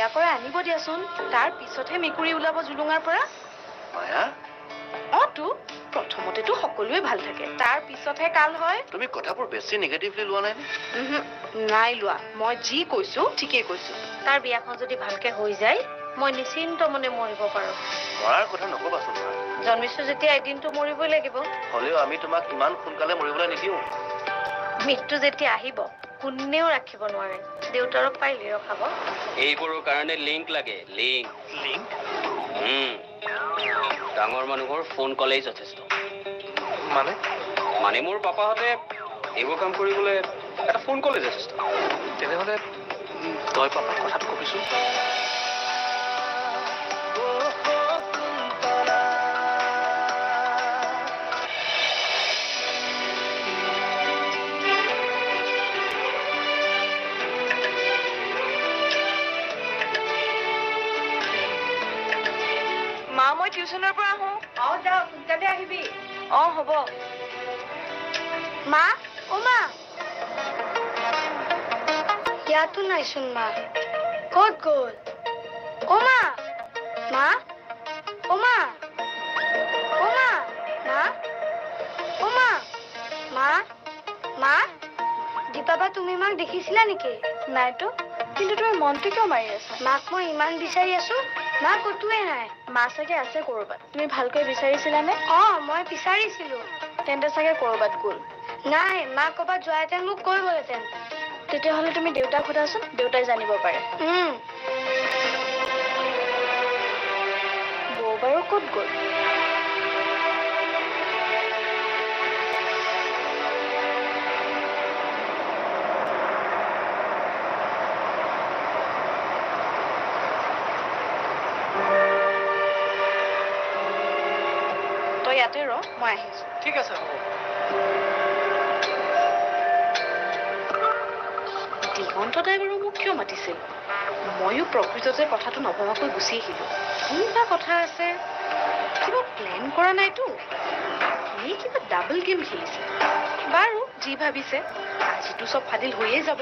বিয়া কৰা আনিব দিয়াচোন তাৰ পিছতহে মেকুৰি উলাব জুলুঙাৰ পৰা মায়া অটো প্ৰথমতে তো সকলোৱে ভাল থাকে তাৰ পিছতহে কাল হয় তুমি কথাবোৰ বেছি নেগেটিভলি লোৱা নাই নাই লোৱা মই যি কৈছো ঠিকই কৈছো তাৰ বিয়াখন যদি ভালকে হৈ যায় মই নিশ্চিন্ত মনে মৰিব পাৰো মৰাৰ কথা নকবাচোন জন্মিছ যেতিয়া এদিন তো মৰিবই লাগিব হলেও আমি তোমাক ইমান ফুলকালে মৰিবলৈ নিদিও মৃত্যু যেতিয়া আহিব कुन्नेও राखिब नोवारे देउतारो पाइले रखाबो एइबोरो कारणे लिंक लागे लिंक लिंक डांगर मानुहर फोन कॉलेज जथेष्ट माने माने मोर पापा हते एबो काम करिबोले एटा फोन कॉलेज जथेष्ट तेने हते तय पापा कथा कबिसु ट्यूशनर पर आऊं आओ जाओ सुनते आहिबी ओ होबो मां ओ मां या तू नहीं सुन मां कोट गोल ओ मां ओ मां ओ मां मां ओ मां मां मां दीपाबा तुमी माक देखिसिला नेकी नाइ तो किंतु तुमी मनते क्यों मारि आसा माक म इमान बिचारि आसु मां कतुए नाइ माँ सके आसे कोरबात तुम भालके विचारिसिला ने अ मैं विचारिसिलु तेंते सके कोरबात गुल नाइ माँ कोबात जायते मुक कइ बोलेतेन तेते हले तुम देउता खोदासन देउताय जानिबो पारे बोबारो कत गल मैं ठीक है सर दिगंत डाइवर मुख क्यों मातिसिल मयो प्रकृतते कथाটো नभवाকৈ গুছি আহিলো কিবা কথা আছে কিবা প্ল্যান কৰা নাই তো এই কিবা ডাবল গেম খেলিছে বাৰু জি ভাবিছে আজিটো সব ফাদিল হয়ে যাব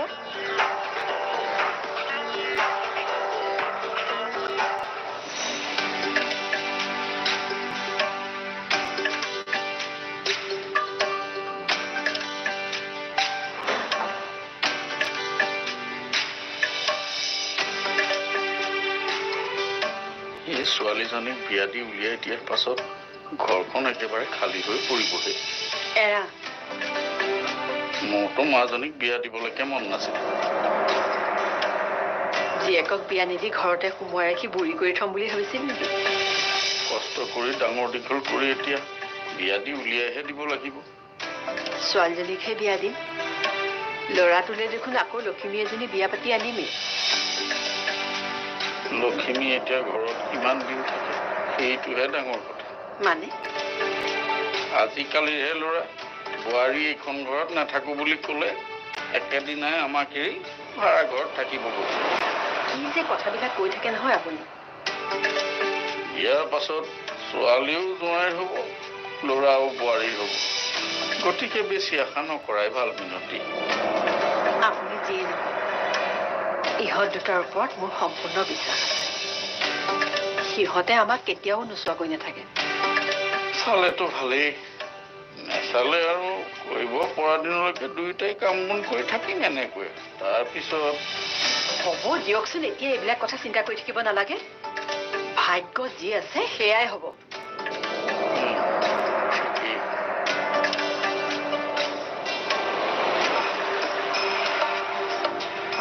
ছোৱালীজনী বিয়া দি উলিয়াই দিয়াৰ পাছত ঘৰখন একেবাৰে খালি হৈ পৰিবহে এৰা মোটো মাজনীক বিয়া দিবলৈকে মন নাছিল জিয়েকক বিয়া নিদি ঘৰতে সোমাই ৰাখি বুৰি কৰি থম বুলি ভাবিছিল নেকি কষ্ট কৰি ডাঙৰ দীঘল কৰি এতিয়া বিয়া দি উলিয়াইহে দিব লাগিব ছোৱালীজনীকহে বিয়া দিম লৰাটোলে দেখোন আকৌ লক্ষ্মী এজনী বিয়া পাতি আনিমেই लक्ष्मी एटा घर किमान दिन थाके डांगर कथा माने आजिकाली हे लरा बुआरी एखन घर नाथाको बुली कले एके दिनाय आमाके भाड़ा घर थाकिब कि जे कथा बिना कइ थाके नहय आपुनी इयार पाछत सोआलिउ जोंआर हबो लराओ बुआरी हबो गतिके बेसि आशा नकराय भाल मिनति आपुनी जे इहत दुटार ऊपर मोर सम्पूर्ण विश्वास सिहते आम केतियाओ नुचुवाक नाथाके चाले तो भाले नाचाले आरो कइब परा दिनलके दुइटाय काम मन करि थाकिम एनेकै तार पिছত हब दियकसन एतिया एबिला कथा चिंता करि थाकिब नालागे भाग्य जी आछे हेयाय हब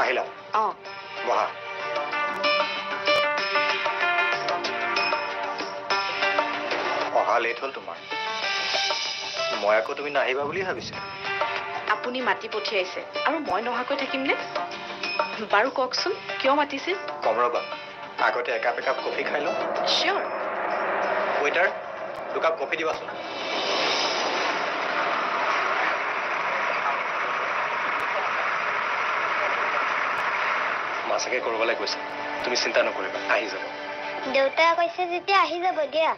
आइला अ वाह अहा लेट हल तुम मैं आको तुम नाहिबा बुली भाविसे आपुनी माटी पठियाइसे आरो मैं नहाकै थाकिमने बारु ककसुन क्यों मातिसिल कम रबा आगते एकाप एकाप कफि खाइ ल श्योर वेटर दु कप कफि दिबासुन सके करबले কইছে তুমি চিন্তা নকৰিবা আহি যাব দেউতা কইছে যেতি আহি যাব দিয়া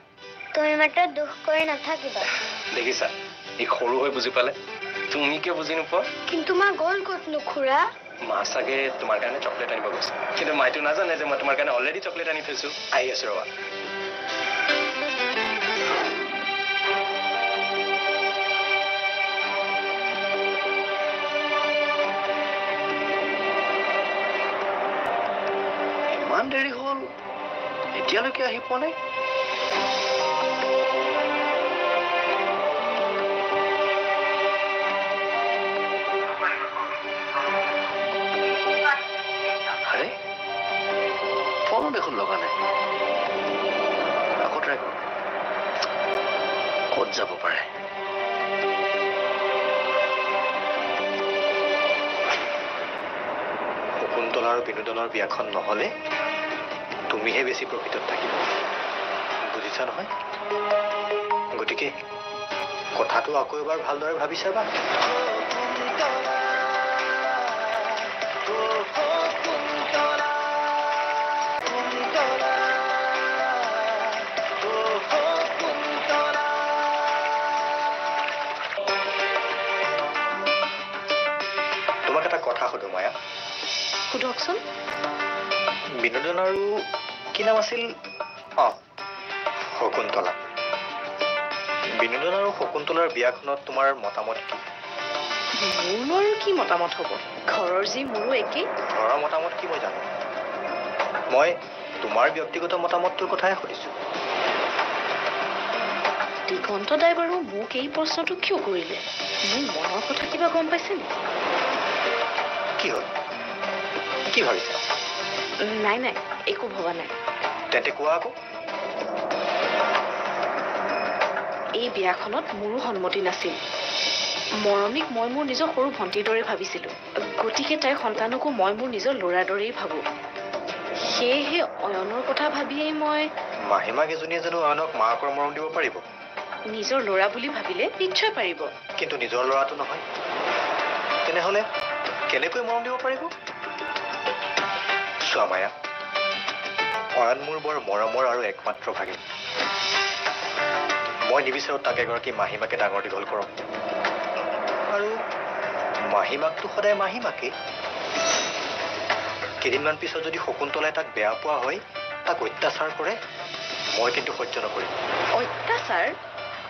তুমি মাত্ৰ দুখ কৰি নাথাকিবা দেখিছা ই খৰু হৈ বুজি পালে তুমি কি বুজি নপৰ কিন্তু মা গল কত নুখুৰা मासागे तुम्हारे कारण चॉकलेट आनी बस कि माइटू ना जाने मैं तुम्हारे कारण ऑलरेडी चॉकलेट आनी थैसो आई आसो रहा मान देरी हल एतियालके आहि पोवा नाइ शकुन्तला और बिनोदनर बियाखन नहले तुमिहे बेसि प्रफिटत थाकिबा बुझिछा नहय गतिके कथाटो आको एबार भालदरे भाबिछाबा बिनोदन और कि नाम शकुन्तला बिनोदन और शकुन्तलार बियाखन तुमार मतामत कि मोर कि मतामत हब घर जी मोर एक घर मतामत कि मैं जानो मैं तुमार व्यक्तिगत मतामतर कथाए सुधिसु दिगंत दाई बार मोक ये प्रश्न तो क्यों करिले मोर मনৰ कथा किबा गम पाइसे नि कि हल कि भाबिसा ना ना एक भवा ना तेते कुआ को ए बियाखनत मोर सन्मति नासिल मरमिक मैं मोर निज सर भंटिर दरे भाबिसिलु गतिके ताई सन्तानकु मैं मोर निज लोरा दरेई भाबु सेहे अयनर कथा भाबिए मैं माहिमा केजुनिये जानो अयनक माकर मरम दिबो पारिबो निजर लोरा बुली भाबिले निश्चय पारिबो किन्तु निजर लोरा तो नहय तेने हले केनेकै मरम दिबो पारिबो माया अयन मोर बर मरमर और एकमात्र भागिन मैं निविचारो तक एगराकी माहिमाके डांगर दीघल कर माहिमाक तो सदा माहिमाके केदिनमान पिছত जदि शकुन्तलाय तक बेया पोआ हय तक अत्याचार करे मैं किन्तु सह्य नकरिम अत्याचार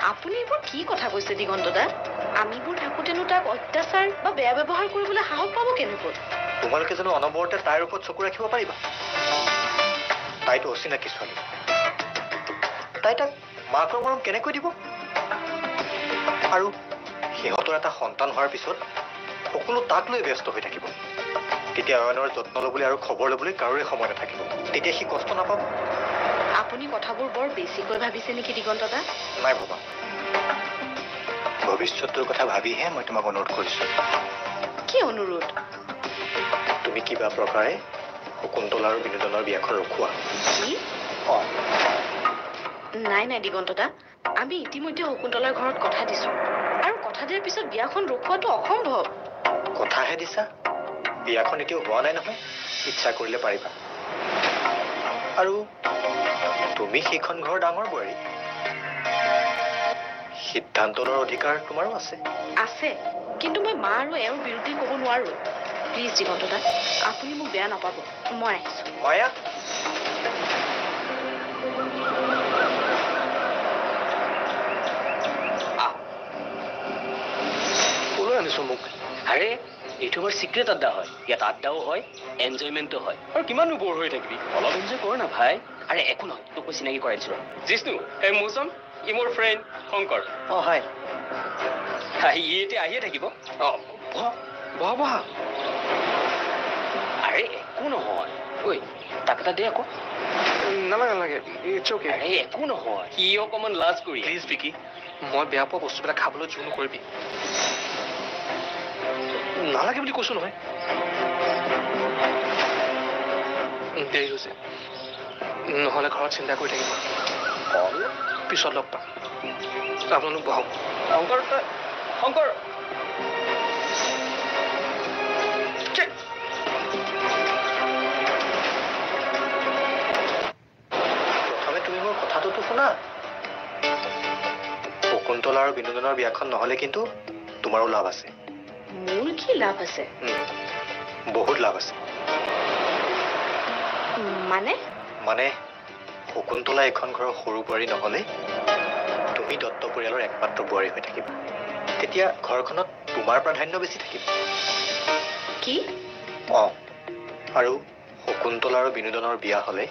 आपुनि एबो कि कथा কৈছে দিগন্তদা आमिबो ठाकुरतेनो तक अत्याचार बा बेया व्यवहार करिबोले हाहक पाबो केनेকৈ तुम्हारे जान अनबरते तार ऊपर चकु राखिब पारिबा ताई तो अचिनाकी छली ताई तक माकर मरम केनेकै दिबो आरो हिहतर एटा सन्तान होवार पिছত সকলো তাক লৈ ব্যস্ত হৈ থাকিব তেতিয়া অয়নৰ যত্ন লবলৈ আৰু খবৰ লবলৈ কাৰোৰে সময় নাথাকিব তেতিয়া সি কষ্ট নাপাব আপুনি কথাবোৰ বৰ বেছিকৈ ভাবিছে নেকি দিগন্তদা নাই বাবা ভৱিষ্যতৰ কথা ভাবিহে মই তোমাক অনুৰোধ কৰিছো কি অনুৰোধ तुम क्या प्रकार शकुन्तला और बिनोदनर बियाखन रखुआ ना ना दिगन्तदा आम इतिम्य शकुन्तलार घर कथा दी और कथा दियार पीछे बियाखन रखुआ तो असम्भव कथाहे दिशा बियाखन एति हुआ ना नहय इच्छा करिले पारिबा और तुम सेखन घर डांगर बोआरी सिद्धांत लोৱাৰ अधिकार तुम्हारो आछे किन्तु मैं मा और एर बिरुद्धे कब नो प्लीज दिगन्तदा आपुनि मोक बेया नापाब मैं माया ओलो आनिसो मोक अरे एतो बर सिक्रेट अड्डा हय यात अड्डाओ हय एन्जॉयमेन्टो हय और किमाननो बोर হৈ থাকিবি অলপ এনজয় কৰ না ভাই আরে একো নহয় তোক চিনাকি কৰাইছো জিষ্ণু এই মৌসম ই মোৰ ফ্ৰেণ্ড শংকৰ অ হাই হাই ইতে আহিয়ে থাকিব অ বাহ বাহ अरे एकू नक दे आको नाला नाला इट्स ओके अरे एकू नकमान लाज कर प्लीज विकी मैं बेया पा बस्तुक खाबल जो नकरबी नालागे बुली कसो नहय देरी होइसे नहले घर चिंता कर पिछत लग पा आपन बह शंकर शंकर शकुन्तला और बिनोदनर बियाखन नहले किन्तु तुम्हारो लाभ आछे मोर कि लाभ आछे बहुत लाभ आछे माने माने शकुन्तला एखन घर सरू बुआरी नहले तुम दत्त परियालर एकमात्र बुआरी हो थाकिबा तेतिया घरखनत तुमार प्राधान्य बेसी थाकिब कि अ आरो शकुन्तला आरो बिनोदनर बिया हले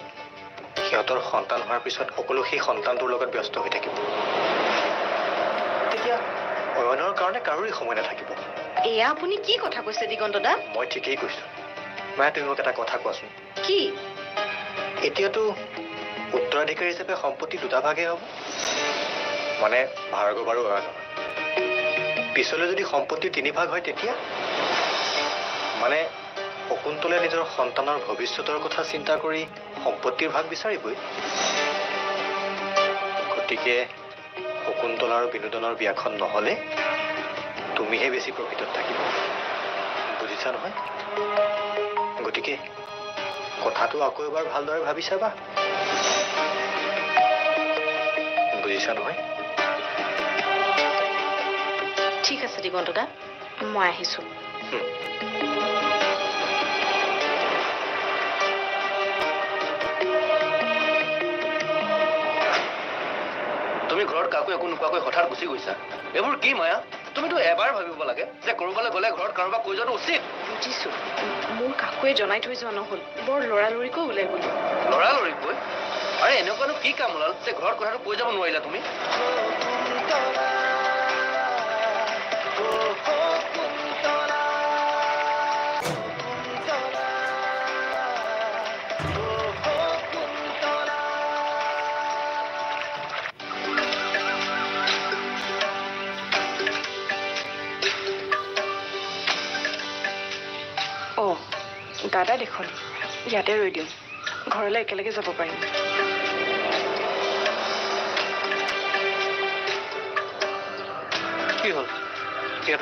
हिहतर सन्तान होवार पिছত सकलो सेई सन्तानटोर लगत व्यस्त हो थाकिब तेतिया अयनर कारणे कारोरे समय नाथाकिब एया आपुनि कि कथा কৈছে দিগন্ত দা মই ঠিকই কৈছো মায়া তুমি মোক এটা কথা কোৱাছো কি এতিয়াতো উত্তৰাধিকাৰী হিচাপে সম্পত্তি দুটা ভাগে হ'ব মানে ভাৰ্গৱ আৰু অয়নৰ পিছলৈ যদি সম্পত্তি তিনি ভাগ হয় তেতিয়া মানে শকুন্তলে নিজৰ সন্তানৰ ভৱিষ্যতৰ কথা চিন্তা কৰি সম্পত্তিৰ ভাগ বিচাৰিবই গতিকে শকুন্তলা আৰু বিনোদনৰ বিয়াখন নহলে तुम ही बेसि प्रकृत थी बुझा ना गति के कथा तो आको एबार भलदरे भाबि चाबा बुझा ना ठीक है दिगंत दा मैं आहिसु तुम घर काको एको नुकुवाकै हठात गुसि गइसा एबोर की माया तुम तो एबार भाव लगे कौरबाले गले घर कारोबार कह जाना उचित बुझी मोर काकुए जनाई थी जो नल बर लड़ालड़िक ऊल गल लड़ालड़िक अरे एनेको की कम ओल घर कथा कह जा ना तुम दादा देखल इते रही दूँ घर एक जा पार कि हल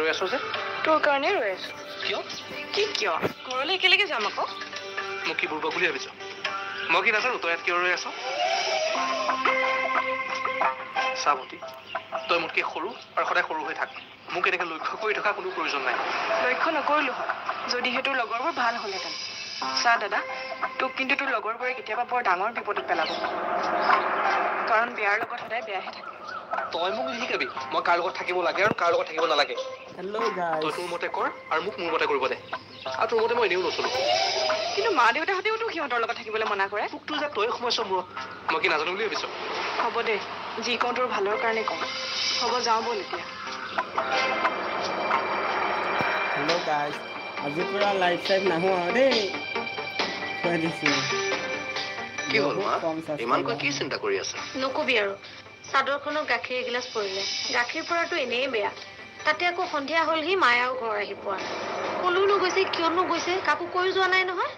रही आस तोर कारण रही आस क्यों कि क्यों घर एक जा मैं कि बुर्बक भाई मैं कि नाजान तय क्यों रही आस सावती तय मोटक सरू और सदा सरू थक मोक एने लक्ष्य कर थका कोनो प्रयोजन ना लक्ष्य नकरिलो हल जदिहे तोर लगरबोर भाल हलेन सा दादा तोक किन्तु तोर लगरबोरे केतियाबा बर डांगर विपदत पेलाबो कारण बियार लगत हदाय बेयाहे थाके तय मुक लिखिबि म कार लगत थाकिबो लागे आरो कार लगत थाकिबो नालागे हेलो गाइस तोर मते कर आरो मुक मुर मते करबो दे आ तोर मते म एनेउ नसलो किन्तु मा देउता हतेउ तो किहतर लगत थाकिबोले मना करे तुक तु जे तय समस्या मुर म कि नाजानो बुलिय बिसो हबो दे जी कोन तोर भालर कारणे कम हबो जाओ बोलिया हेलो गाइस आज पूरा लाइफ टाइम ना हो रे कह दिसि के बोल मां इमान को की चिंता करी आसा नकबि आरो सादरखनो गाखिर गिलास पड़िले गाखिर परा तो एने बेया ताते आको संध्या होल ही मायाओ घर आही पुआ कोलु नु गइसे कियो नु गइसे काको कोइ जो नाय नहय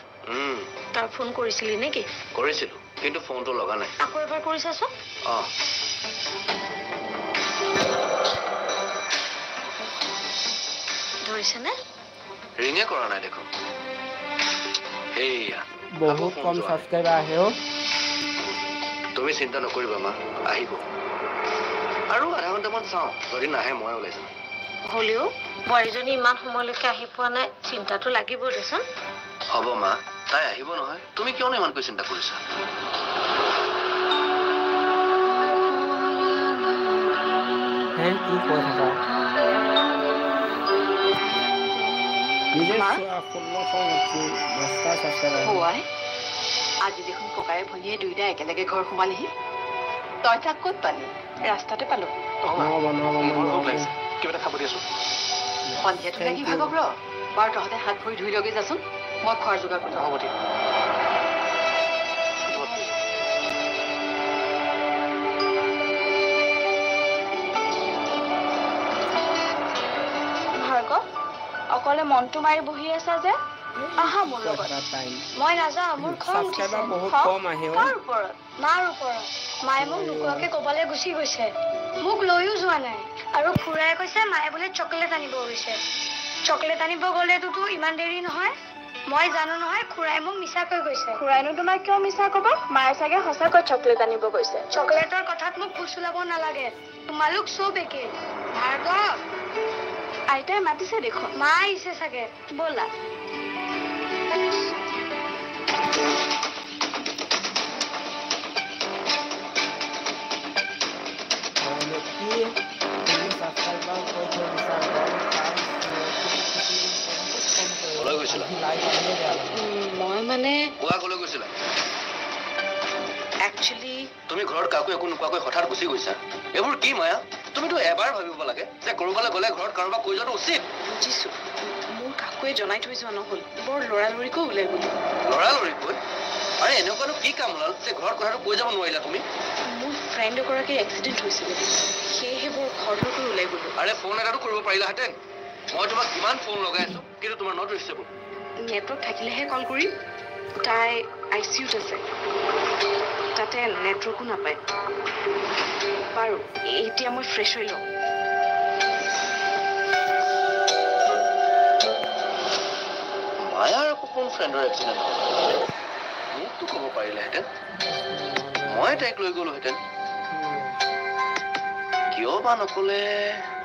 तार फोन करिसली नेकी करिसिलु किंतु फोन तो लगा नाय आको एबार करिसासो अ धरिसे ने रिंगे करा ना देखो एया बहुत कम सब्सक्राइब आहे हो तुम चिंता नकरिबा मा आइबो आरो आधा घंटा मान साओ जदि नाहे मय ओलाइसा होलियो बयजनी मान हमलके आही पुआ ना चिंता तो लागिबो देसन हबो मा ताई आइबो नहय तुम क्यों इमान को चिंता करिसा हे की कोथा आज देखो ककाय भनिये दुइटा एकेलगे घर खुमालिहि तय थाक कत पाली रास्ताते पालो केबेटा खाब दिसु पंजे तो लागि भागब र बार तहते हाथ भरि धुइ लगे जासु म खर जुगा कर हब दे अकले मन तो मारि बहि आसा जे आहा मोर लगत মই নাজা মোৰ খং উঠিছে বহুত কম আহে মাৰ ওপৰ মায়ে মোক নুকুৱাকে কবালে গুছি গৈছে মোক লয়ও যোৱা নাই আৰু ফুৰাই কৈছে মায়ে বলে চকলেট আনিব গৈছে চকলেট আনিব গলে তো তু ইমান দেৰি নহয় মই জানো নহয় খুৰাই মোক মিছা কৈ গৈছে খুৰাইনো তোমাক কিয় মিছা কব মায়ে সাগে হসা কৈ চকলেট আনিব গৈছে চকলেটৰ কথাত মোক ফুসুলাব নালাগে তোমালোক সব একে ভাৰ্গৱ আইতাই মাতিছে দেখো মা আইছে সাগে বলা फ्रेश हो लो फ्रेंडर एक्सीडेंट मुझे तो कब पारे मैं तक लो गलो क्यों बा नकले।